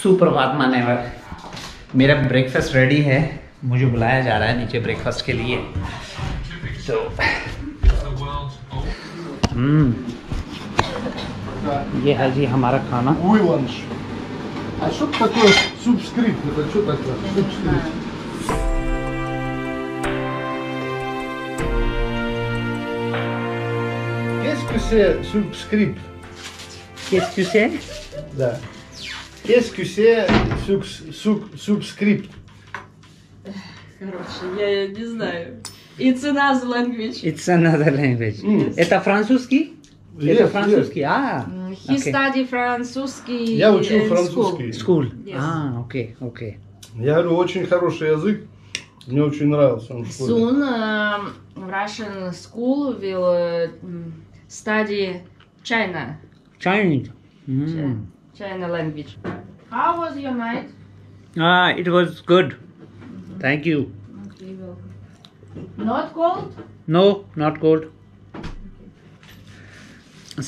सुप्रभात मान्यवर, मेरा ब्रेकफास्ट रेडी है। मुझे बुलाया जा रहा है नीचे ब्रेकफास्ट के लिए। तो ये है जी हमारा खाना। Qu'est-ce que c'est subscript? Короче, я не знаю. It's another language. Это французский? Yes, это французский. He study французский. Я учил французский. School. Yes. Okay. Я говорю, очень хороший язык. Мне очень нравился он в школе. Soon, Russian school will study China. China language. How was your night? It was good. Thank you. Okay, welcome. Not cold? No, not cold.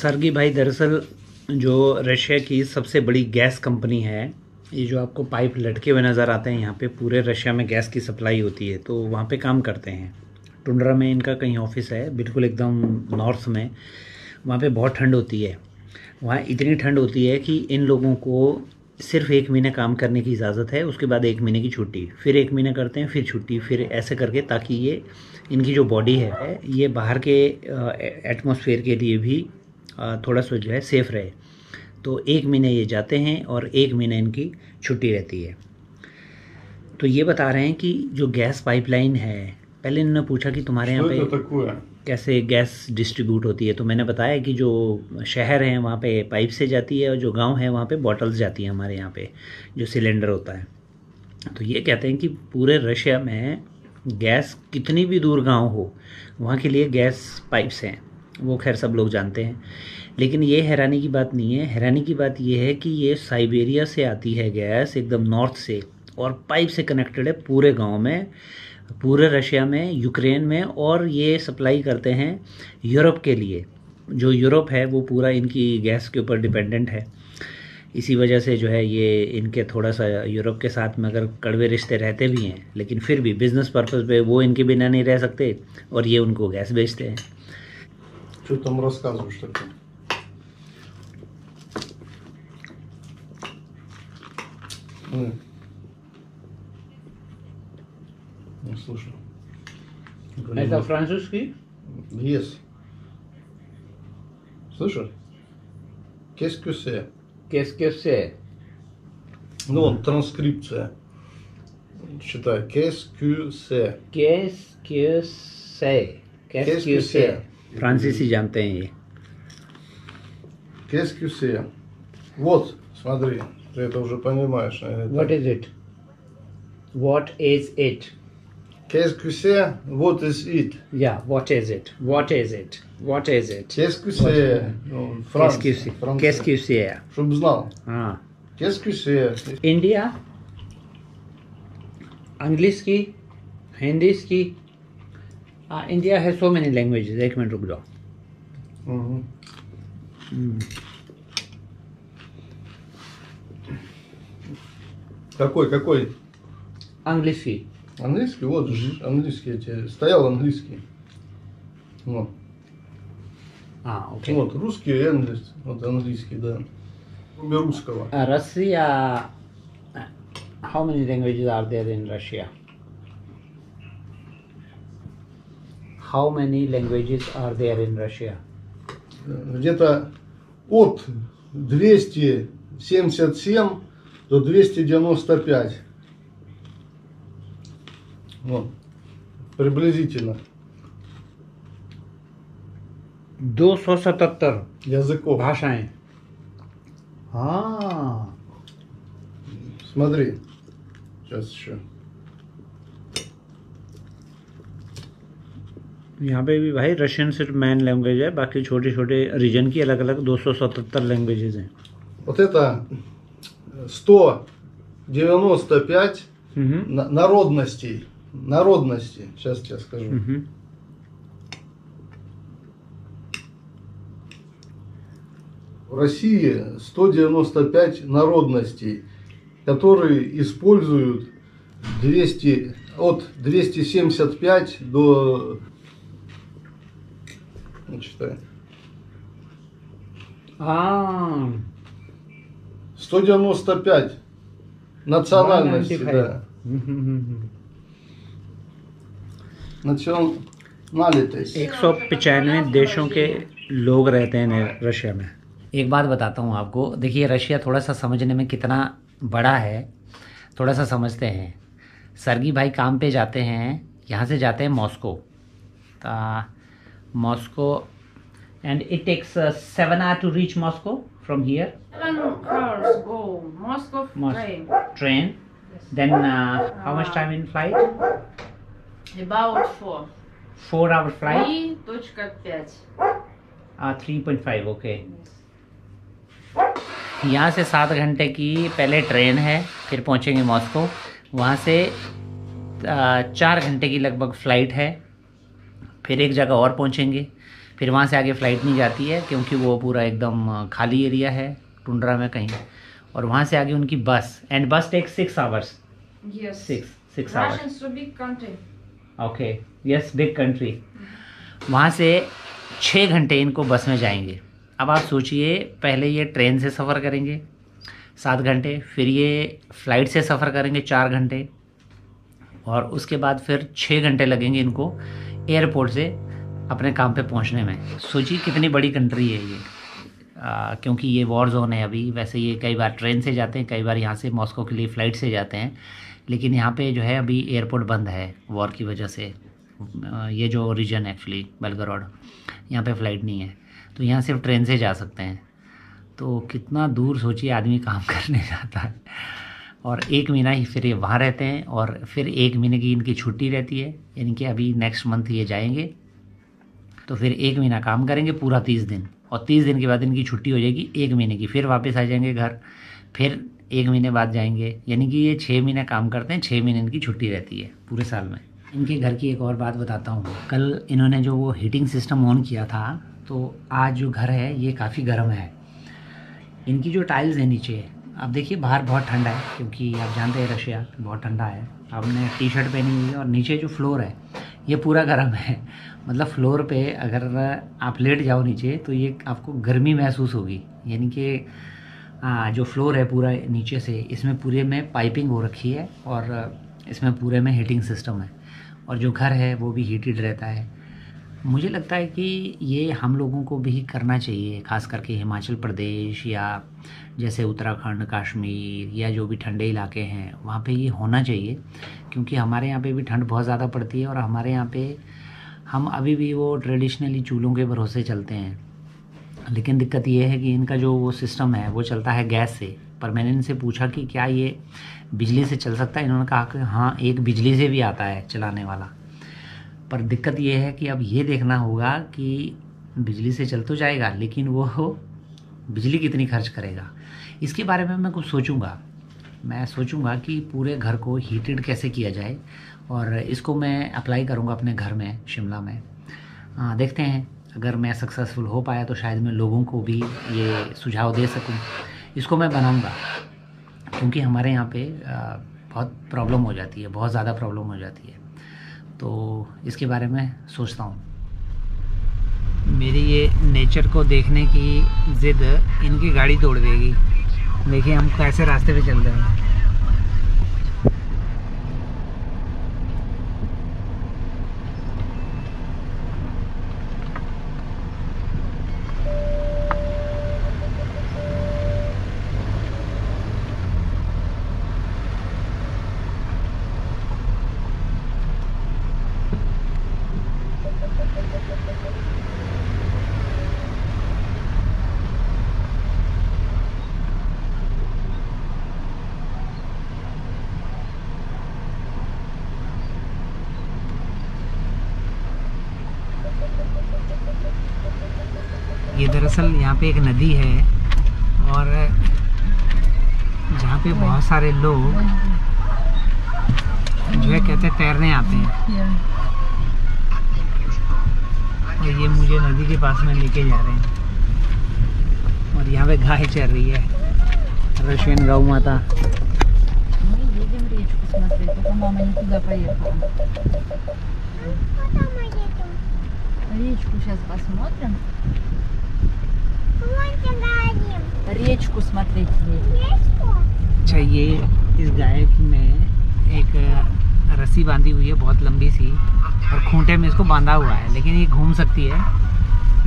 सरगी भाई, दरअसल जो Russia की सबसे बड़ी gas company है, ये जो आपको पाइप लटके हुए नज़र आते हैं, यहाँ पे पूरे रशिया में गैस की सप्लाई होती है, तो वहाँ पे काम करते हैं। टुंड्रा में इनका कहीं ऑफिस है, बिल्कुल एकदम नॉर्थ में। वहाँ पे बहुत ठंड होती है। वहाँ इतनी ठंड होती है कि इन लोगों को सिर्फ 1 महीने काम करने की इजाज़त है, उसके बाद 1 महीने की छुट्टी, फिर 1 महीने करते हैं, फिर छुट्टी, फिर ऐसे करके, ताकि ये इनकी जो बॉडी है ये बाहर के एटमॉस्फेयर के लिए भी थोड़ा सा जो है सेफ रहे। तो 1 महीने ये जाते हैं और 1 महीने इनकी छुट्टी रहती है। तो ये बता रहे हैं कि जो गैस पाइपलाइन है, पहले इन्होंने पूछा कि तुम्हारे यहाँ पे कैसे गैस डिस्ट्रीब्यूट होती है, तो मैंने बताया कि जो शहर हैं वहाँ पे पाइप से जाती है और जो गांव है वहाँ पे बॉटल्स जाती हैं। हमारे यहाँ पे जो सिलेंडर होता है। तो ये कहते हैं कि पूरे रशिया में गैस, कितनी भी दूर गांव हो, वहाँ के लिए गैस पाइप्स हैं। वो खैर सब लोग जानते हैं, लेकिन ये हैरानी की बात नहीं है। हैरानी की बात ये है कि ये साइबेरिया से आती है गैस, एकदम नॉर्थ से, और पाइप से कनेक्टेड है पूरे गाँव में, पूरे रशिया में, यूक्रेन में, और ये सप्लाई करते हैं यूरोप के लिए। जो यूरोप है वो पूरा इनकी गैस के ऊपर डिपेंडेंट है। इसी वजह से जो है ये इनके थोड़ा सा यूरोप के साथ में अगर कड़वे रिश्ते रहते भी हैं, लेकिन फिर भी बिज़नेस पर्पस पे वो इनके बिना नहीं रह सकते, और ये उनको गैस बेचते हैं। Слушай. Это французский? Yes. Слышишь? Qu'est-ce que c'est? Ну, он транскрипция. Читай. Qu'est-ce que c'est? Французы जानते हैं ये. Qu'est-ce que c'est? Вот, смотри, ты это уже понимаешь, наверное. What is it? Qu'est-ce que c'est? What is it? Yeah, what is it? Qu'est-ce que c'est? Чтобы знал. Qu'est-ce que c'est? India? Английский? Хиндийский? India has so many languages. एक minute रुक जाओ. Какой? Английский. Английский, вот английский, стоял английский. Вот. Окей. Вот русский и английский. Вот английский, да. Кроме русского. Россия. How many languages are there in Russia? Где-то от 277 до 295. Вот, приблизительно. 277 языков. Башай. Смотри, сейчас еще. यहाँ पे भी भाई Russian सिर्फ main language है, बाकी छोटे छोटे रीजन की अलग अलग 277 लैंग्वेजेज हैं। Вот это 195 народностей. Сейчас тебе скажу. В России 195 народностей. которые используют от 275 до... Не читаю. 195 национальностей. Да. Национальность. 195 देशों के लोग रहते हैं रशिया में। एक बात बताता हूँ आपको, देखिए रशिया थोड़ा सा समझने में कितना बड़ा है, थोड़ा सा समझते हैं। सर्गी भाई काम पे जाते हैं, यहाँ से जाते हैं Moscow, Moscow, and it takes 7 hours to reach Moscow from here. 7 hours go Moscow train. Yes. Then how much time in flight? About 4 hour flight. 3.5. 3.5 okay. Yes. यहाँ से 7 घंटे की पहले ट्रेन है, फिर पहुँचेंगे मॉस्को। वहाँ से 4 घंटे की लगभग फ्लाइट है, फिर एक जगह और पहुँचेंगे, फिर वहाँ से आगे फ़्लाइट नहीं जाती है क्योंकि वो पूरा एकदम खाली एरिया है, टुंड्रा में कहीं। और वहाँ से आगे उनकी bus, and bus take 6 hours. Yes. Six hours. Russian is a big country. Okay. Yes, big country. वहाँ से 6 घंटे इनको बस में जाएंगे। अब आप सोचिए, पहले ये ट्रेन से सफ़र करेंगे 7 घंटे, फिर ये फ़्लाइट से सफ़र करेंगे 4 घंटे, और उसके बाद फिर 6 घंटे लगेंगे इनको एयरपोर्ट से अपने काम पे पहुंचने में। सोचिए कितनी बड़ी कंट्री है ये। क्योंकि ये वॉर जोन है अभी, वैसे ये कई बार ट्रेन से जाते हैं, कई बार यहाँ से मॉस्को के लिए फ़्लाइट से जाते हैं, लेकिन यहाँ पे जो है अभी एयरपोर्ट बंद है वॉर की वजह से। ये जो रीजन एक्चुअली बेलगोरोड, यहाँ पे फ़्लाइट नहीं है, तो यहाँ सिर्फ ट्रेन से जा सकते हैं। तो कितना दूर सोचिए आदमी काम करने जाता है, और 1 महीना ही फिर ये वहाँ रहते हैं, और फिर 1 महीने की इनकी छुट्टी रहती है, यानी कि अभी नेक्स्ट मंथ ये जाएंगे तो फिर 1 महीना काम करेंगे पूरा 30 दिन, और 30 दिन के बाद इनकी छुट्टी हो जाएगी 1 महीने की, फिर वापस आ जाएंगे घर, फिर 1 महीने बाद जाएंगे, यानी कि ये 6 महीने काम करते हैं, 6 महीने इनकी छुट्टी रहती है पूरे साल में। इनके घर की एक और बात बताता हूँ, कल इन्होंने जो वो हीटिंग सिस्टम ऑन किया था, तो आज जो घर है ये काफ़ी गर्म है। इनकी जो टाइल्स है नीचे, आप देखिए बाहर बहुत ठंडा है क्योंकि आप जानते हैं रशिया बहुत ठंडा है, आपने T-shirt पहनी हुई है, और नीचे जो फ्लोर है ये पूरा गर्म है, मतलब फ्लोर पे अगर आप लेट जाओ नीचे तो ये आपको गर्मी महसूस होगी, यानी कि जो फ्लोर है पूरा नीचे से, इसमें पूरे में पाइपिंग हो रखी है और इसमें पूरे में हीटिंग सिस्टम है, और जो घर है वो भी हीटेड रहता है। मुझे लगता है कि ये हम लोगों को भी करना चाहिए, ख़ास करके हिमाचल प्रदेश या जैसे उत्तराखंड, कश्मीर या जो भी ठंडे इलाके हैं वहाँ पे ये होना चाहिए, क्योंकि हमारे यहाँ पे भी ठंड बहुत ज़्यादा पड़ती है, और हमारे यहाँ पे हम अभी भी वो ट्रेडिशनली चूल्हों के भरोसे चलते हैं, लेकिन दिक्कत ये है कि इनका जो वो सिस्टम है वो चलता है गैस से। पर मैंने इनसे पूछा कि क्या ये बिजली से चल सकता है, इन्होंने कहा कि हाँ, एक बिजली से भी आता है चलाने वाला, पर दिक्कत ये है कि अब ये देखना होगा कि बिजली से चल तो जाएगा लेकिन वो बिजली कितनी खर्च करेगा। इसके बारे में मैं कुछ सोचूंगा, मैं सोचूंगा कि पूरे घर को हीटेड कैसे किया जाए, और इसको मैं अप्लाई करूंगा अपने घर में शिमला में। देखते हैं, अगर मैं सक्सेसफुल हो पाया तो शायद मैं लोगों को भी ये सुझाव दे सकूँ। इसको मैं बनाऊँगा क्योंकि हमारे यहाँ पे बहुत प्रॉब्लम हो जाती है, बहुत ज़्यादा प्रॉब्लम हो जाती है, तो इसके बारे में सोचता हूँ। मेरी ये नेचर को देखने की ज़िद इनकी गाड़ी तोड़ देगी। देखिए हम कैसे रास्ते पे चल रहे हैं। ये दरअसल यहाँ पे एक नदी है, और जहाँ पे बहुत सारे लोग जो है कहते हैं तैरने आते हैं, और ये मुझे नदी के पास में लेके जा रहे हैं, और यहाँ पे गाय चल रही है, रशियन गौ माता। смотреть, это мама не туда поехала. Речку сейчас посмотрим. Речку смотреть चाहिए. इस गाय में एक रस्सी बांधी हुई है बहुत लंबी सी और खूंटे में इसको बांधा हुआ है, लेकिन ये घूम सकती है.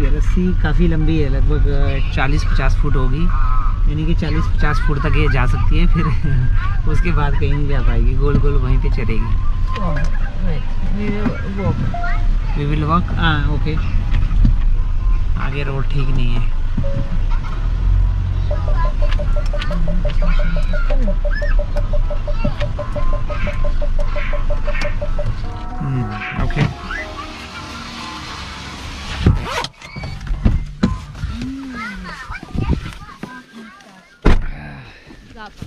ये रस्सी काफ़ी लंबी है, लगभग 40-50 फुट होगी, यानी कि 40-50 फुट तक ये जा सकती है. फिर उसके बाद कहीं नहीं जा पाएगी, गोल गोल वहीं पे चलेगी. We will walk. हाँ ओके, आगे रोड ठीक नहीं है. Okay. Запах.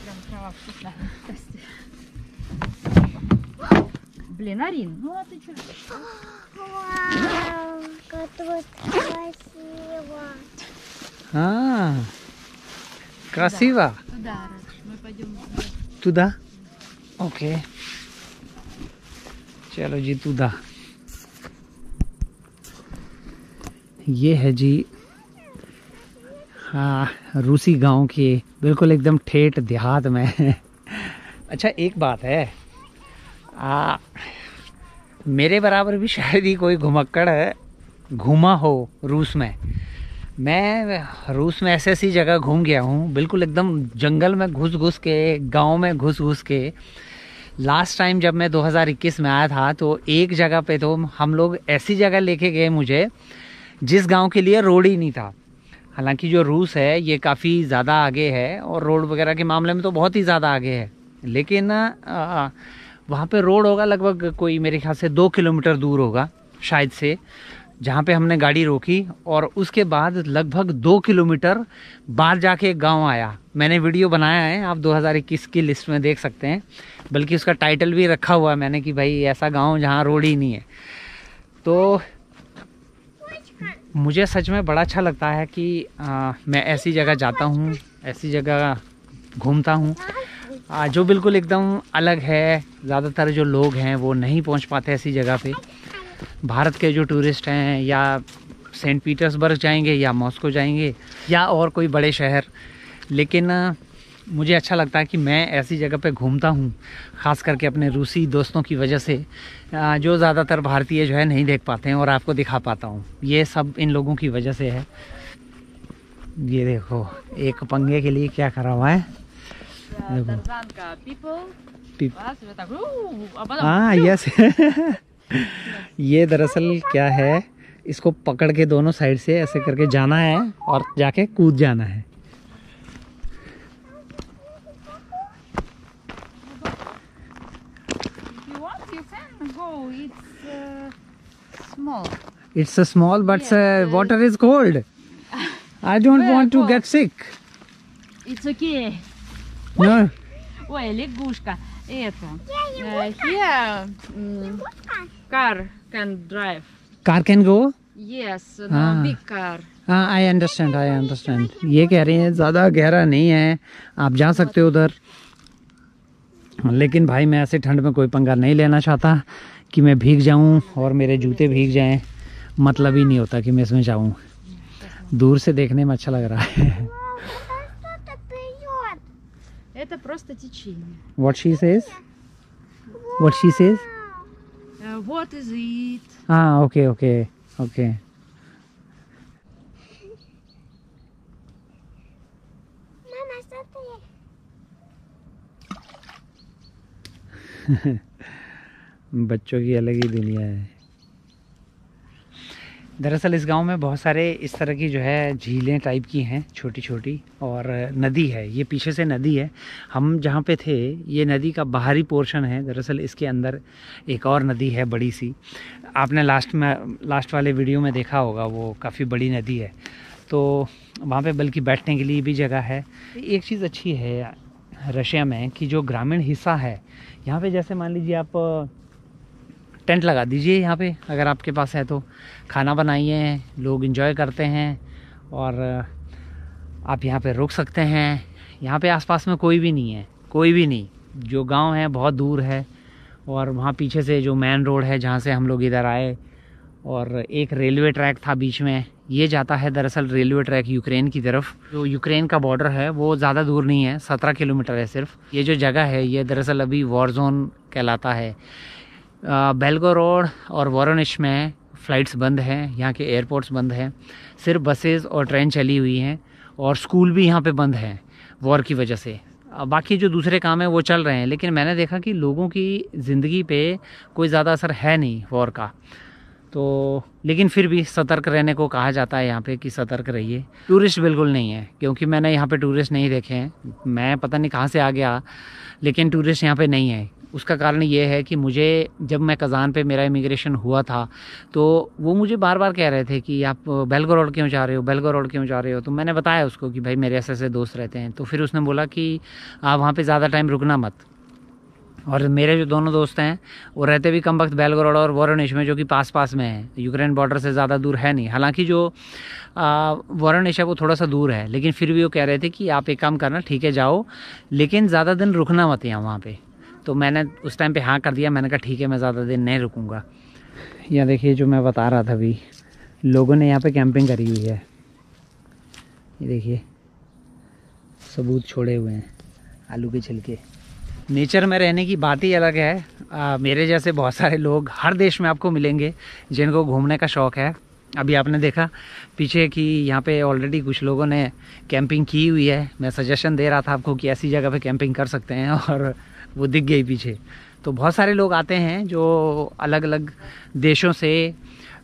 Прям трава вкусная. Блин, Арин, ну а ты чё? Вау, как тут красиво. А, красиво? Туда, Радж, мы пойдем туда. Окей. चलो जी तूदा. ये है जी हाँ रूसी गांव के बिल्कुल एकदम ठेठ देहात में. अच्छा एक बात है, मेरे बराबर भी शायद ही कोई घुमक्कड़ है घूमा हो रूस में. मैं रूस में ऐसी ऐसी जगह घूम गया हूँ, बिल्कुल एकदम जंगल में घुस घुस के, गांव में घुस घुस के. लास्ट टाइम जब मैं 2021 में आया था तो एक जगह पे तो हम लोग ऐसी जगह लेके गए मुझे जिस गांव के लिए रोड ही नहीं था. हालांकि जो रूस है ये काफ़ी ज़्यादा आगे है और रोड वगैरह के मामले में तो बहुत ही ज़्यादा आगे है, लेकिन वहाँ पे रोड होगा लगभग कोई मेरे ख्याल से 2 किलोमीटर दूर होगा शायद से, जहाँ पे हमने गाड़ी रोकी. और उसके बाद लगभग 2 किलोमीटर बाद जाके एक गाँव आया. मैंने वीडियो बनाया है, आप 2021 की लिस्ट में देख सकते हैं, बल्कि उसका टाइटल भी रखा हुआ है मैंने कि भाई ऐसा गांव जहाँ रोड ही नहीं है. तो मुझे सच में बड़ा अच्छा लगता है कि मैं ऐसी जगह जाता हूँ, ऐसी जगह घूमता हूँ जो बिल्कुल एकदम अलग है. ज़्यादातर जो लोग हैं वो नहीं पहुँच पाते ऐसी जगह पे. भारत के जो टूरिस्ट हैं या सेंट पीटर्सबर्ग जाएंगे या मॉस्को जाएंगे या और कोई बड़े शहर, लेकिन मुझे अच्छा लगता है कि मैं ऐसी जगह पे घूमता हूँ, ख़ास करके अपने रूसी दोस्तों की वजह से जो ज़्यादातर भारतीय जो है नहीं देख पाते हैं, और आपको दिखा पाता हूँ. ये सब इन लोगों की वजह से है. ये देखो एक पंगे के लिए क्या करा हुआ है. हाँ यस. ये दरअसल क्या है, इसको पकड़ के दोनों साइड से ऐसे करके जाना है और जाके कूद जाना है. It's a small, but yes, water is cold. I don't want to get sick. It's okay. No. Ой, лягушка. Это. Here, car can drive. Car can go? Yes, no big car. I understand. I understand. ये कह रही हैं ज़्यादा गहरा नहीं है, आप जा सकते हो उधर. लेकिन भाई मैं ऐसे ठंड में कोई पंगा नहीं लेना चाहता कि मैं भीग जाऊं और मेरे जूते भीग जाएं. मतलब ही नहीं होता कि मैं इसमें जाऊं. दूर से देखने में अच्छा लग रहा है. What she says? What she says? What is it? हाँ ओके ओके ओके. बच्चों की अलग ही दुनिया है. दरअसल इस गांव में बहुत सारे इस तरह की जो है झीलें टाइप की हैं छोटी छोटी, और नदी है. ये पीछे से नदी है, हम जहां पे थे ये नदी का बाहरी पोर्शन है. दरअसल इसके अंदर एक और नदी है बड़ी सी, आपने लास्ट वाले वीडियो में देखा होगा, वो काफ़ी बड़ी नदी है. तो वहाँ पे बल्कि बैठने के लिए भी जगह है. एक चीज़ अच्छी है रशिया में कि जो ग्रामीण हिस्सा है यहाँ पे, जैसे मान लीजिए आप टेंट लगा दीजिए यहाँ पे अगर आपके पास है तो, खाना बनाइए, लोग एंजॉय करते हैं और आप यहाँ पे रुक सकते हैं. यहाँ पे आसपास में कोई भी नहीं है, कोई भी नहीं, जो गांव है बहुत दूर है और वहाँ पीछे से जो मेन रोड है जहाँ से हम लोग इधर आए, और एक रेलवे ट्रैक था बीच में, ये जाता है दरअसल रेलवे ट्रैक यूक्रेन की तरफ। जो यूक्रेन का बॉर्डर है वो ज़्यादा दूर नहीं है, 17 किलोमीटर है सिर्फ। ये जो जगह है ये दरअसल अभी वॉर जोन कहलाता है। बेलगोरोड और वोरोनेज़ में फ़्लाइट्स बंद हैं, यहाँ के एयरपोर्ट्स बंद हैं, सिर्फ बसेस और ट्रेन चली हुई हैं, और स्कूल भी यहाँ पे बंद हैं वॉर की वजह से। बाकी जो दूसरे काम हैं वो चल रहे हैं, लेकिन मैंने देखा कि लोगों की ज़िंदगी पे कोई ज़्यादा असर है नहीं वॉर का। तो लेकिन फिर भी सतर्क रहने को कहा जाता है यहाँ पे कि सतर्क रहिए। टूरिस्ट बिल्कुल नहीं है, क्योंकि मैंने यहाँ पे टूरिस्ट नहीं देखे हैं। मैं पता नहीं कहाँ से आ गया, लेकिन टूरिस्ट यहाँ पे नहीं है। उसका कारण ये है कि मुझे, जब मैं कज़ान पे मेरा इमिग्रेशन हुआ था, तो वो मुझे बार बार कह रहे थे कि आप बेलगोरोड क्यों जा रहे हो, बेलगोरोड क्यों जा रहे हो। तो मैंने बताया उसको कि भाई मेरे ऐसे ऐसे दोस्त रहते हैं। तो फिर उसने बोला कि आप वहाँ पे ज़्यादा टाइम रुकना मत। और मेरे जो दोनों दोस्त हैं वो रहते भी कम वक्त बेलगोरोड और वोरोनेज़ में, जो कि पास पास में है, यूक्रेन बॉर्डर से ज़्यादा दूर है नहीं। हालांकि जो वोरोनेज़ है वो थोड़ा सा दूर है, लेकिन फिर भी वो कह रहे थे कि आप एक काम करना, ठीक है जाओ, लेकिन ज़्यादा दिन रुकना मत यहाँ वहाँ पर। तो मैंने उस टाइम पे हाँ कर दिया, मैंने कहा ठीक है मैं ज़्यादा दिन नहीं रुकूंगा। यहाँ देखिए जो मैं बता रहा था अभी, लोगों ने यहाँ पे कैंपिंग करी हुई है, ये देखिए सबूत छोड़े हुए हैं आलू के छिलके। नेचर में रहने की बात ही अलग है। मेरे जैसे बहुत सारे लोग हर देश में आपको मिलेंगे जिनको घूमने का शौक़ है। अभी आपने देखा पीछे कि यहाँ पे ऑलरेडी कुछ लोगों ने कैंपिंग की हुई है। मैं सजेशन दे रहा था आपको कि ऐसी जगह पे कैंपिंग कर सकते हैं, और वो दिख गई पीछे। तो बहुत सारे लोग आते हैं जो अलग अलग देशों से,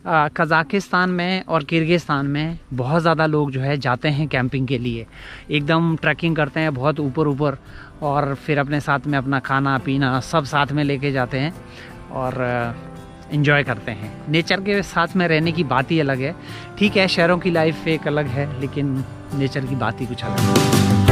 कज़ाकिस्तान में और किर्गिस्तान में बहुत ज़्यादा लोग जो है जाते हैं कैंपिंग के लिए। एकदम ट्रैकिंग करते हैं बहुत ऊपर ऊपर, और फिर अपने साथ में अपना खाना पीना सब साथ में लेके जाते हैं और एंजॉय करते हैं। नेचर के साथ में रहने की बात ही अलग है। ठीक है शहरों की लाइफ एक अलग है, लेकिन नेचर की बात ही कुछ अलग है।